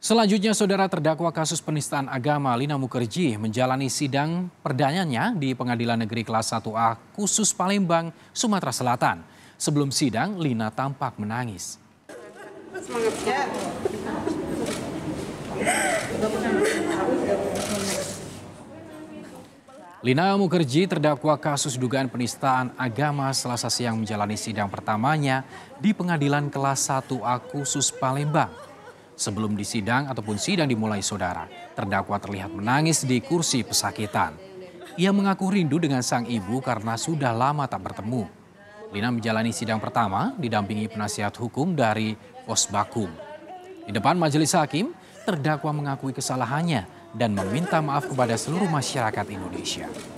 Selanjutnya, saudara terdakwa kasus penistaan agama Lina Mukherjee menjalani sidang perdananya di Pengadilan Negeri Kelas 1A Khusus Palembang, Sumatera Selatan. Sebelum sidang, Lina tampak menangis. Lina Mukherjee terdakwa kasus dugaan penistaan agama Selasa siang menjalani sidang pertamanya di Pengadilan Kelas 1A Khusus Palembang. Sebelum disidang ataupun sidang dimulai, saudara, terdakwa terlihat menangis di kursi pesakitan. Ia mengaku rindu dengan sang ibu karena sudah lama tak bertemu. Lina menjalani sidang pertama didampingi penasihat hukum dari Posbakum. Di depan majelis hakim, terdakwa mengakui kesalahannya dan meminta maaf kepada seluruh masyarakat Indonesia.